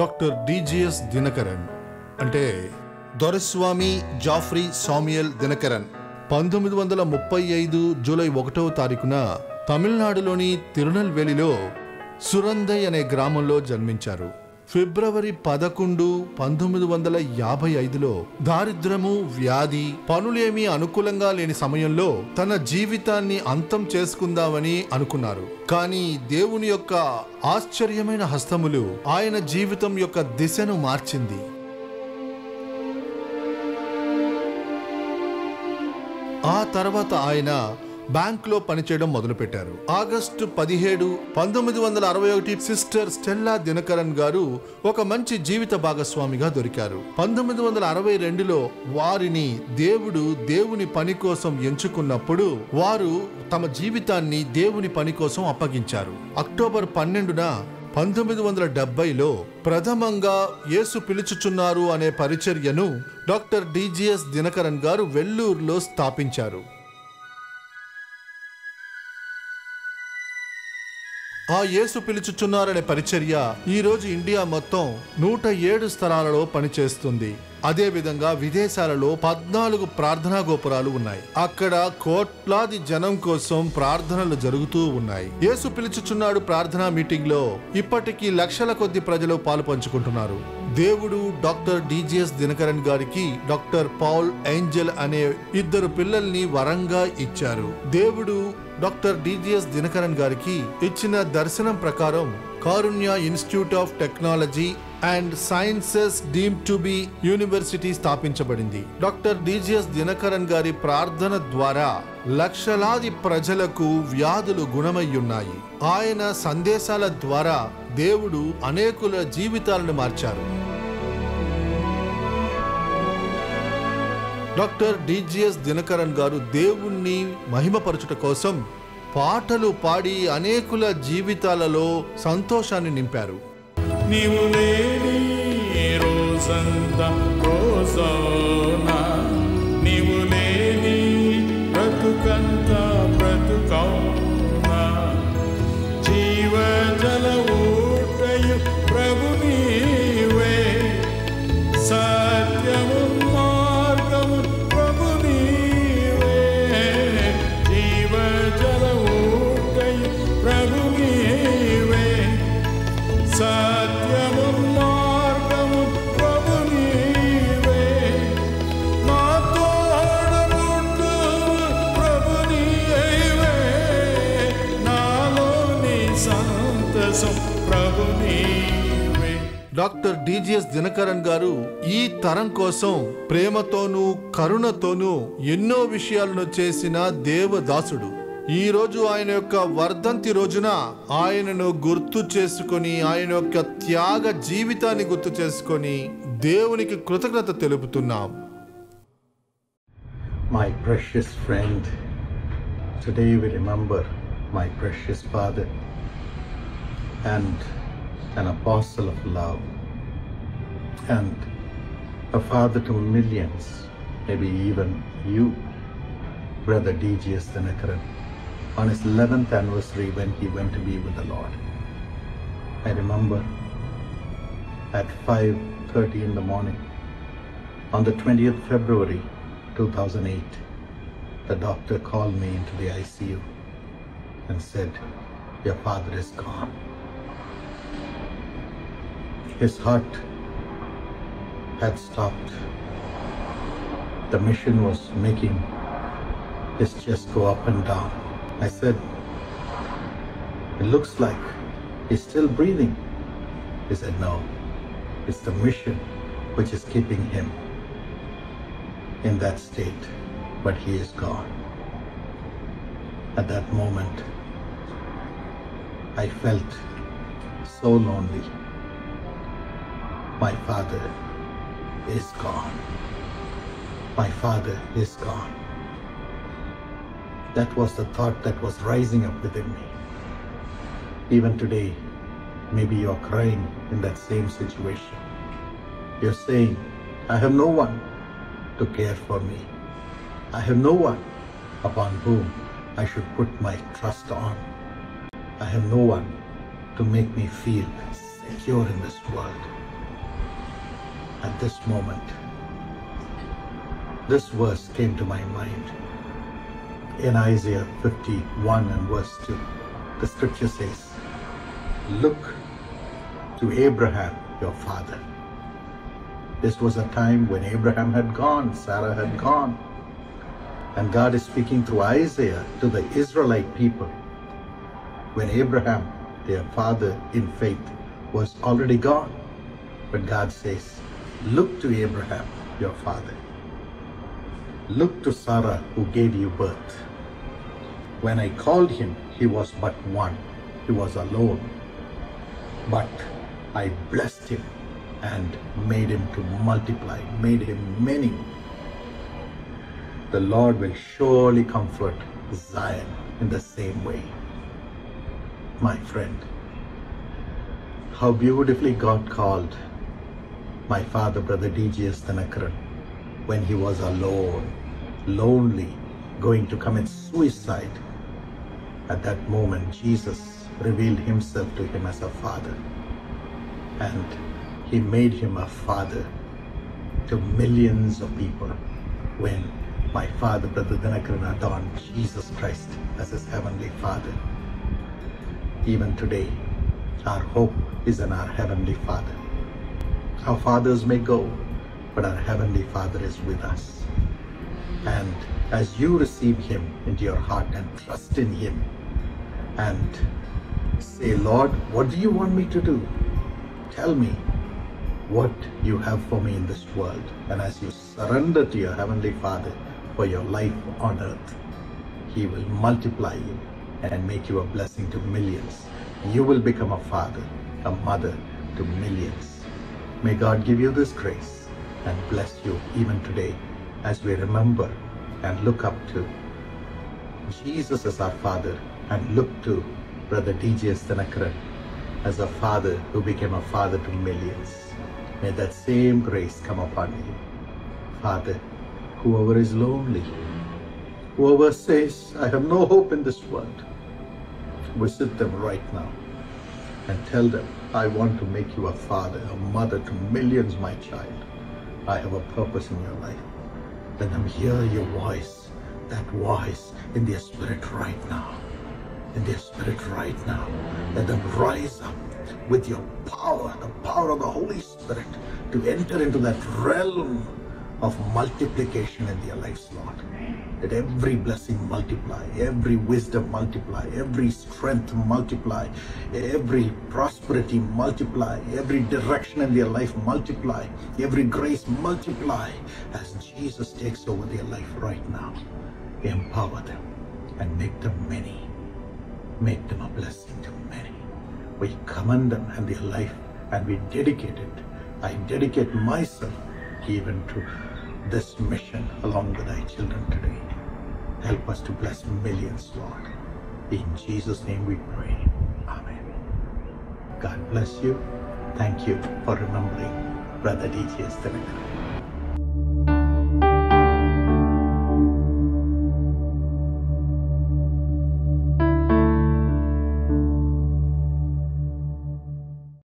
Dr. DGS Dhinakaran అంటే Doraswamy Jeffrey Samuel Dhinakaran 1935 July 1వ తారీఖున తమిళనాడులోని తిరునెల్వేలిలో సురందై అనే గ్రామంలో జన్మించారు. ఫిబ్రవరి 11, 1955లో దారిద్ర్యము, వ్యాధి, పనులేమీ అనుకూలంగా లేని సమయంలో తన జీవితాన్ని అంతం చేసుకుందామని అనుకున్నారు. కానీ దేవుని యొక్క ఆశ్చర్యమైన హస్తములు ఆయన జీవితం యొక్క దిశను మార్చింది. ఆ తర్వాత ఆయన బ్యాంక్లో పనిచేయడం మొదలుపెట్టారు. ఆగస్టు 17, 1961 సిస్టర్ స్టెల్లా దినకరన్ గారు ఒక మంచి జీవిత భాగస్వామిగా దొరికారు. 1962లో వారిని దేవుడు దేవుని పని కోసం ఎంచుకున్నప్పుడు వారు తమ జీవితాన్ని దేవుని పని కోసం అప్పగించారు. అక్టోబర్ 12, 1970లో ప్రథమంగా యేసు పిలుచుచున్నారు అనే పరిచర్యను డాక్టర్ డిజిఎస్ దినకరన్ గారు వెల్లూరులో స్థాపించారు. ఆ యేసు పిలుచుచున్నారనే పరిచర్య ఈరోజు ఇండియా మొత్తం 107 స్థలాలలో పనిచేస్తుంది. అదేవిధంగా విదేశాలలో 14 ప్రార్థనా గోపురాలు ఉన్నాయి. అక్కడ కోట్లాది జనం కోసం ప్రార్థనలు జరుగుతూ ఉన్నాయి. యేసు పిలుచుచున్నాడు ప్రార్థనా మీటింగ్లో ఇప్పటికీ లక్షల కొద్ది ప్రజలు పాలు పంచుకుంటున్నారు. దేవుడు డాక్టర్ డిజిఎస్ దినకరన్ గారికి డాక్టర్ పాల్ ఏంజెల్ అనే ఇద్దరు పిల్లల్ని వరంగా ఇచ్చారు. దేవుడు డాక్టర్ డిజిఎస్ దినకరన్ గారికి ఇచ్చిన దర్శనం ప్రకారం Karunya institute of technology and sciences deemed to be university స్థాపించబడింది. డాక్టర్ డిజిఎస్ దినకరన్ గారి ప్రార్థన ద్వారా లక్షలాది ప్రజలకు వ్యాధులు గుణమయ్యున్నాయి. ఆయన సందేశాల ద్వారా దేవుడు అనేకుల జీవితాలను మార్చారు. డాక్టర్ డిజిఎస్ దినకరన్ గారు దేవుణ్ణి మహిమపరచుట కోసం పాటలు పాడి అనేకుల జీవితాలలో సంతోషాన్ని నింపారు. డాక్టర్ డిజిఎస్ దినకరన్ గారు ఈ తరం కోసం ప్రేమతోనూ కరుణతోనూ ఎన్నో విషయాలను చేసిన దేవదాసుడు. ఈ రోజు ఆయన యొక్క వర్ధంతి రోజున ఆయనను గుర్తు చేసుకొని, ఆయన యొక్క త్యాగ జీవితాన్ని గుర్తు చేసుకొని దేవునికి కృతజ్ఞత తెలుపుతున్నాం. My precious friend, today we remember my precious father and an apostle of love and a father to millions, maybe even you, Brother DGS Dhinakaran, on his 11th anniversary when he went to be with the Lord. I remember at 5:30 in the morning, on the 20th February 2008, the doctor called me into the ICU and said, "Your father is gone. His heart had stopped. The machine was making his chest go up and down." I said, "It looks like he's still breathing." He said, "No, it's the machine which is keeping him in that state, but he is gone." At that moment, I felt so lonely. My father is gone. My father is gone. That was the thought that was rising up within me. Even today, maybe you're crying in that same situation. You're saying, "I have no one to care for me. I have no one upon whom I should put my trust on. I have no one to make me feel secure in this world. At this moment, this verse came to my mind. In Isaiah 51 and verse 2, the scripture says, "Look to Abraham, your father." This was a time when Abraham had gone, Sarah had gone. And God is speaking through Isaiah to the Israelite people. When Abraham, their father in faith, was already gone. But God says, "Look to Abraham, your father. Look to Sarah who gave you birth. When I called him, he was but one. He was alone. But I blessed him and made him to multiply, made him many. The Lord will surely comfort Zion in the same way." My friend, how beautifully God called my father, Brother D.G.S. Dhinakaran, when he was alone, lonely, going to commit suicide. At that moment, Jesus revealed himself to him as a father. And he made him a father to millions of people when my father, Brother Dhinakaran, adorned Jesus Christ as his heavenly father. Even today, our hope is in our heavenly father. Our fathers may go, but our heavenly father is with us. And as you receive him into your heart and trust in him and say, "Lord, what do you want me to do? Tell me what you have for me in this world." And as you surrender to your heavenly father for your life on earth, he will multiply you and make you a blessing to millions. You will become a father, a mother to millions. May God give you this grace and bless you even today as we remember and look up to Jesus as our Father and look to Brother D.G.S. Dhinakaran as a father who became a father to millions. May that same grace come upon you. Father, whoever is lonely, whoever says, "I have no hope in this world," visit them right now and tell them, "I want to make you a father, a mother to millions, my child. I have a purpose in your life." Let them hear your voice, that voice in their spirit right now. In their spirit right now. Let them rise up with your power, the power of the Holy Spirit, to enter into that realm of multiplication in their lives, Lord. Let every blessing multiply, every wisdom multiply, every strength multiply, every prosperity multiply, every direction in their life multiply, every grace multiply as Jesus takes over their life right now. Empower them and make them many. Make them a blessing to many. We commend them and their life and we dedicate it. I dedicate myself even to this mission along with thy children today. Help us to bless millions, Lord. In Jesus' name we pray. Amen. God bless you. Thank you for remembering Brother D.G.S. Dhinakaran.